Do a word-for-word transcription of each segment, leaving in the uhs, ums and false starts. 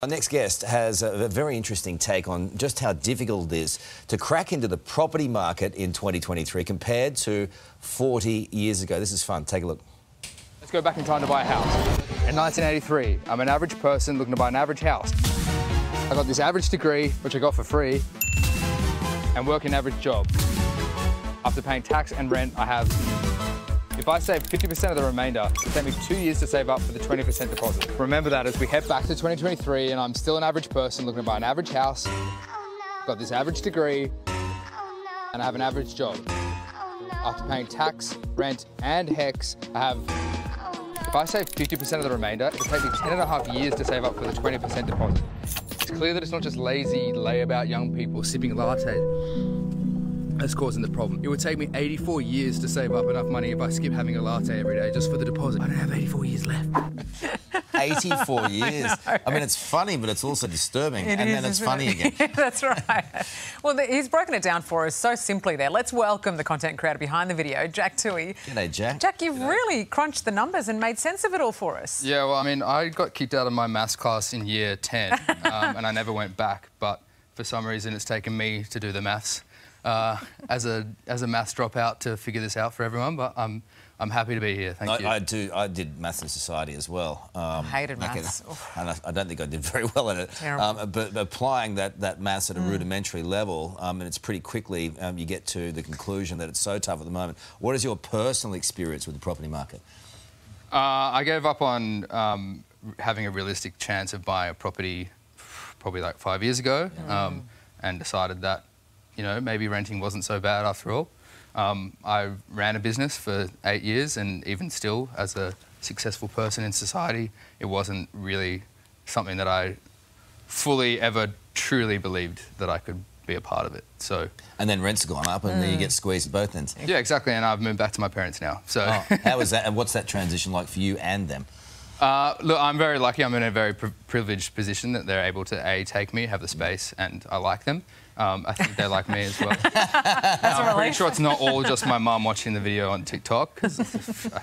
Our next guest has a very interesting take on just how difficult it is to crack into the property market in twenty twenty-three compared to forty years ago. This is fun. Take a look. Let's go back in time to buy a house. In nineteen eighty-three, I'm an average person looking to buy an average house. I got this average degree, which I got for free, and work an average job. After paying tax and rent, I have... If I save fifty percent of the remainder, it'll take me two years to save up for the twenty percent deposit. Remember that as we head back to twenty twenty-three and I'm still an average person looking to buy an average house, oh, no. Got this average degree, oh, no. And I have an average job. Oh, no. After paying tax, rent and hex, I have... Oh, no. If I save fifty percent of the remainder, it'll take me ten and a half years to save up for the twenty percent deposit. It's clear that it's not just lazy, layabout young people sipping lattes that's causing the problem. It would take me eighty-four years to save up enough money if I skip having a latte every day just for the deposit. I don't have eighty-four years left. eighty-four years. I, I mean, it's funny, but it's also disturbing. It and is, then it's funny it? again. That's right. Well, the, he's broken it down for us so simply there. Let's welcome the content creator behind the video, Jack Toohey. G'day, Jack. Jack, you've G'day. really crunched the numbers and made sense of it all for us. Yeah, well, I mean, I got kicked out of my maths class in year ten um, and I never went back, but for some reason it's taken me to do the maths. Uh, as a as a maths dropout to figure this out for everyone, but I'm I'm happy to be here. Thank I, you. I do. I did maths in society as well. Um, I hated maths, and I, I don't think I did very well in it. Um, but applying that that maths at a mm. rudimentary level, um, and it's pretty quickly um, you get to the conclusion that it's so tough at the moment. What is your personal experience with the property market? Uh, I gave up on um, having a realistic chance of buying a property probably like five years ago, mm. um, and decided that, you know, maybe renting wasn't so bad after all. Um, I ran a business for eight years and even still, as a successful person in society, it wasn't really something that I fully ever truly believed that I could be a part of it. So, and then rents have gone up and mm. then you get squeezed at both ends. Yeah, exactly, and I've moved back to my parents now. So oh, how is that, and what's that transition like for you and them? Uh, look, I'm very lucky. I'm in a very pri privileged position that they're able to, A, take me, have the space, and I like them. Um, I think they like me as well. That's now, I'm pretty sure it's not all just my mum watching the video on TikTok, because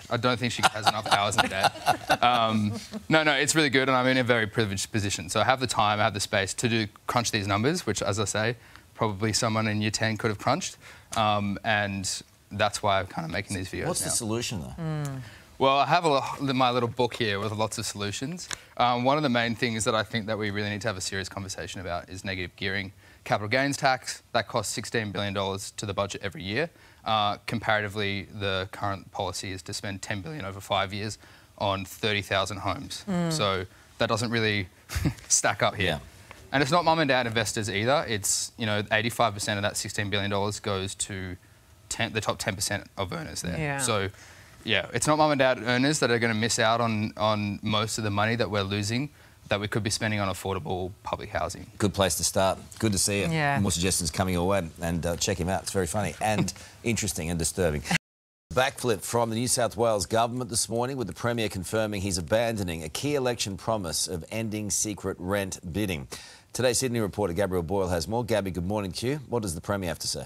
I don't think she has enough hours in a day. Um, no, no, it's really good, and I'm in a very privileged position. So I have the time, I have the space to do crunch these numbers, which, as I say, probably someone in year ten could have crunched, um, and that's why I'm kind of making these videos What's now. the solution, though? Mm. Well, I have a lot, my little book here with lots of solutions. Um, one of the main things that I think that we really need to have a serious conversation about is negative gearing, capital gains tax. That costs sixteen billion dollars to the budget every year. Uh, comparatively, the current policy is to spend ten billion dollars over five years on thirty thousand homes. Mm. So that doesn't really stack up here. Yeah. And it's not mum and dad investors either. It's, you know, eighty-five percent of that sixteen billion dollars goes to ten, the top ten percent of earners there. Yeah. So, yeah, it's not mum and dad earners that are going to miss out on, on most of the money that we're losing that we could be spending on affordable public housing. Good place to start. Good to see you. Yeah. More suggestions coming your way, and uh, check him out. It's very funny and interesting and disturbing. Backflip from the New South Wales government this morning, with the Premier confirming he's abandoning a key election promise of ending secret rent bidding. Today, Sydney reporter Gabrielle Boyle has more. Gabby, good morning to you. What does the Premier have to say?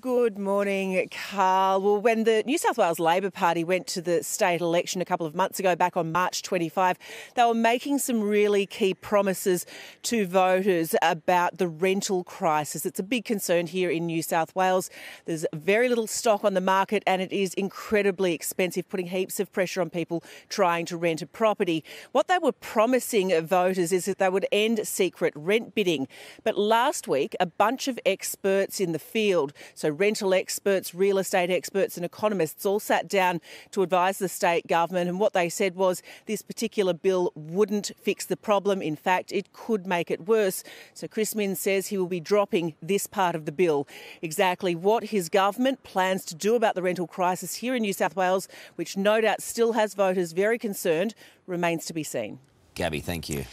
Good morning, Karl. Well, when the New South Wales Labor Party went to the state election a couple of months ago, back on March twenty-fifth, they were making some really key promises to voters about the rental crisis. It's a big concern here in New South Wales. There's very little stock on the market and it is incredibly expensive, putting heaps of pressure on people trying to rent a property. What they were promising voters is that they would end secret rent bidding. But last week, a bunch of experts in the field, so rental experts, real estate experts and economists, all sat down to advise the state government, and what they said was this particular bill wouldn't fix the problem. In fact, it could make it worse. So Chris Minn says he will be dropping this part of the bill. Exactly what his government plans to do about the rental crisis here in New South Wales, which no doubt still has voters very concerned, remains to be seen. Gabby, thank you.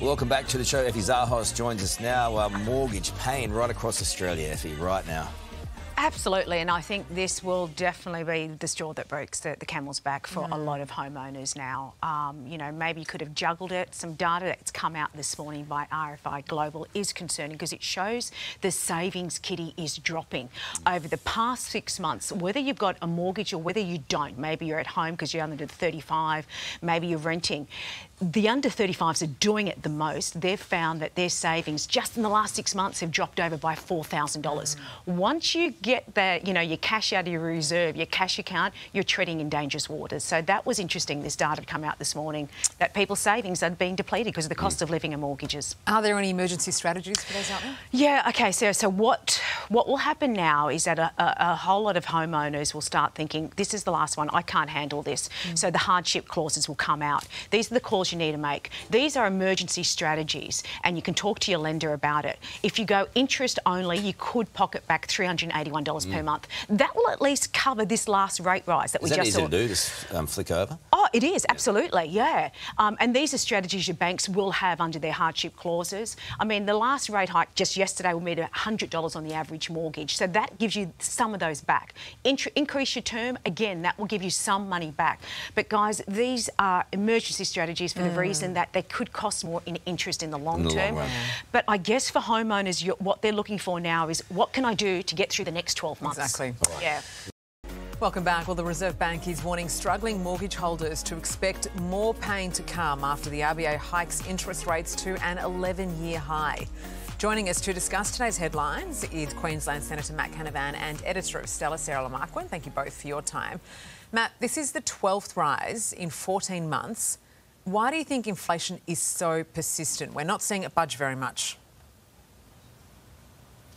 Welcome back to the show. Effie Zahos joins us now. Uh, mortgage pain right across Australia, Effie, right now. Absolutely, and I think this will definitely be the straw that breaks the, the camel's back for mm. a lot of homeowners now. Um, you know, maybe you could have juggled it. Some data that's come out this morning by R F I Global is concerning because it shows the savings kitty is dropping. Mm. Over the past six months, whether you've got a mortgage or whether you don't, maybe you're at home because you're under thirty-five, maybe you're renting, the under thirty-fives are doing it the most. They've found that their savings just in the last six months have dropped over by four thousand dollars. Mm. Once you get that, you know, your cash out of your reserve, your cash account, you're treading in dangerous waters. So that was interesting, this data had come out this morning, that people's savings are being depleted because of the cost mm. of living and mortgages. Are there any emergency strategies for those out there? Yeah, OK, Sarah, so what, what will happen now is that a, a, a whole lot of homeowners will start thinking, this is the last one, I can't handle this. Mm. So the hardship clauses will come out. These are the clauses you need to make. These are emergency strategies and you can talk to your lender about it. If you go interest only, you could pocket back three hundred and eighty-one dollars mm. per month. That will at least cover this last rate rise that we just saw. Is that easy to do, just um, flick over? Oh, it is, absolutely, yeah. Um, and these are strategies your banks will have under their hardship clauses. I mean, the last rate hike just yesterday will meet one hundred dollars on the average mortgage, so that gives you some of those back. Int- increase your term, again, that will give you some money back. But guys, these are emergency strategies for mm. the reason that they could cost more in interest in the long in the term. Long but I guess for homeowners, you're, what they're looking for now is what can I do to get through the next twelve months? Exactly. Right. Yeah. Welcome back. Well, the Reserve Bank is warning struggling mortgage holders to expect more pain to come after the R B A hikes interest rates to an eleven-year high. Joining us to discuss today's headlines is Queensland Senator Matt Canavan and editor of Stella, Sarah Lamarquin. Thank you both for your time. Matt, this is the twelfth rise in fourteen months. Why do you think inflation is so persistent? We're not seeing it budge very much.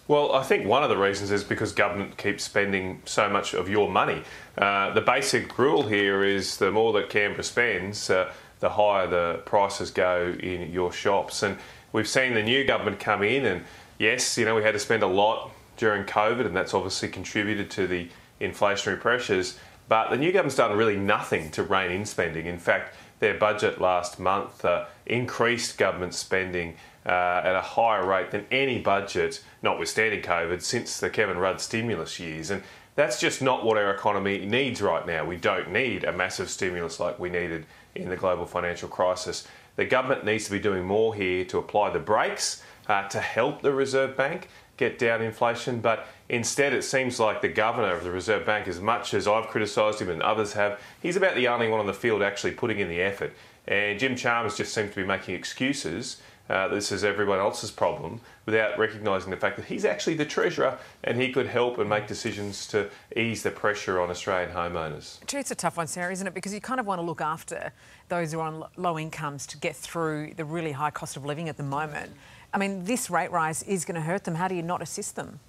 Well, I think one of the reasons is because government keeps spending so much of your money. Uh, the basic rule here is the more that Canberra spends, uh, the higher the prices go in your shops. And we've seen the new government come in and, yes, you know, we had to spend a lot during COVID and that's obviously contributed to the inflationary pressures. But the new government's done really nothing to rein in spending. In fact, their budget last month uh, increased government spending uh, at a higher rate than any budget, notwithstanding COVID, since the Kevin Rudd stimulus years. And that's just not what our economy needs right now. We don't need a massive stimulus like we needed in the global financial crisis. The government needs to be doing more here to apply the brakes uh, to help the Reserve Bank get down inflation. But instead, it seems like the governor of the Reserve Bank, as much as I've criticised him and others have, he's about the only one on the field actually putting in the effort. And Jim Chalmers just seems to be making excuses. Uh, this is everyone else's problem without recognising the fact that he's actually the Treasurer and he could help and make decisions to ease the pressure on Australian homeowners. It's a tough one, Sarah, isn't it? Because you kind of want to look after those who are on low incomes to get through the really high cost of living at the moment. I mean, this rate rise is going to hurt them. How do you not assist them?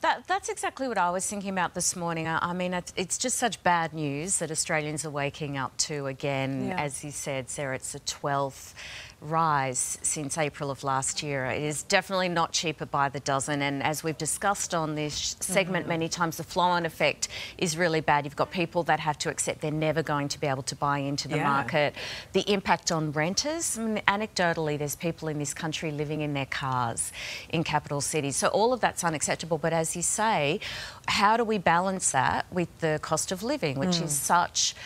That, that's exactly what I was thinking about this morning. I, I mean, it's just such bad news that Australians are waking up to again. Yeah. As you said, Sarah, it's the twelfth rise since April of last year. It is definitely not cheaper by the dozen. And as we've discussed on this segment mm-hmm. many times, the flow-on effect is really bad. You've got people that have to accept they're never going to be able to buy into the yeah. market. The impact on renters, I mean, anecdotally, there's people in this country living in their cars in capital cities. So all of that's unacceptable. But as you say, how do we balance that with the cost of living, which mm. is such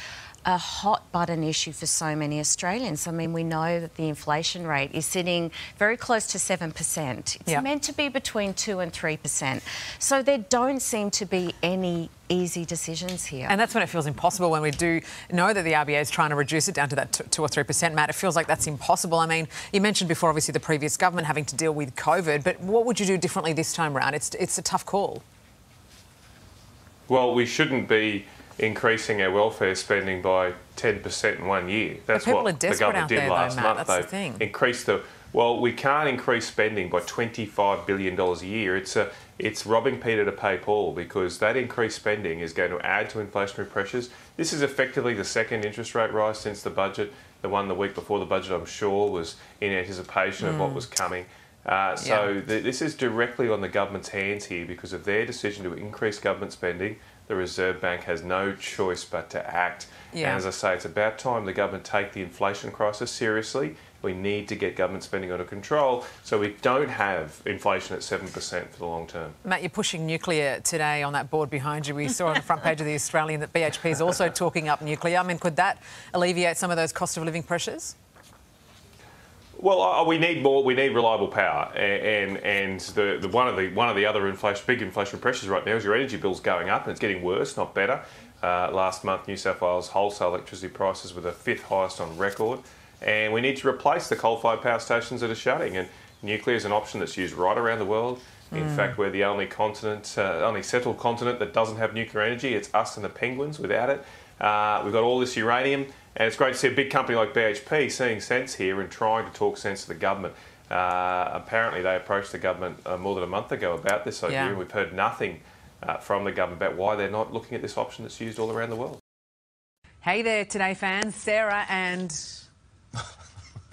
a hot button issue for so many Australians? I mean, we know that the inflation rate is sitting very close to seven percent. It's yep. meant to be between two and three percent. So there don't seem to be any easy decisions here. And that's when it feels impossible, when we do know that the R B A is trying to reduce it down to that two or three percent, Matt. It feels like that's impossible. I mean, you mentioned before, obviously, the previous government having to deal with COVID, but what would you do differently this time round? It's, it's a tough call. Well, we shouldn't be increasing our welfare spending by ten percent in one year. That's what the government did last month. That's the thing. Increased the well, we can't increase spending by twenty-five billion dollars a year. It's a it's robbing Peter to pay Paul, because that increased spending is going to add to inflationary pressures. This is effectively the second interest rate rise since the budget. The one the week before the budget, I'm sure, was in anticipation mm. of what was coming. Uh, so yeah. th this is directly on the government's hands here because of their decision to increase government spending. The Reserve Bank has no choice but to act. Yeah. And as I say, it's about time the government take the inflation crisis seriously. We need to get government spending under control so we don't have inflation at seven percent for the long term. Matt, you're pushing nuclear today on that board behind you. We saw on the front page of The Australian that B H P is also talking up nuclear. I mean, could that alleviate some of those cost of living pressures? Well, uh, we need more. We need reliable power, and and the, the one of the one of the other inflation, big inflation pressures right now is your energy bills going up, and it's getting worse, not better. Uh, last month, New South Wales wholesale electricity prices were the fifth highest on record. and we need to replace the coal-fired power stations that are shutting. And nuclear is an option that's used right around the world. In mm. fact, we're the only continent, uh, only settled continent that doesn't have nuclear energy. It's us and the penguins without it. Uh, we've got all this uranium, and it's great to see a big company like B H P seeing sense here and trying to talk sense to the government. Uh, apparently, they approached the government uh, more than a month ago about this idea, yeah. and we've heard nothing uh, from the government about why they're not looking at this option that's used all around the world. Hey there, Today fans. Sarah and...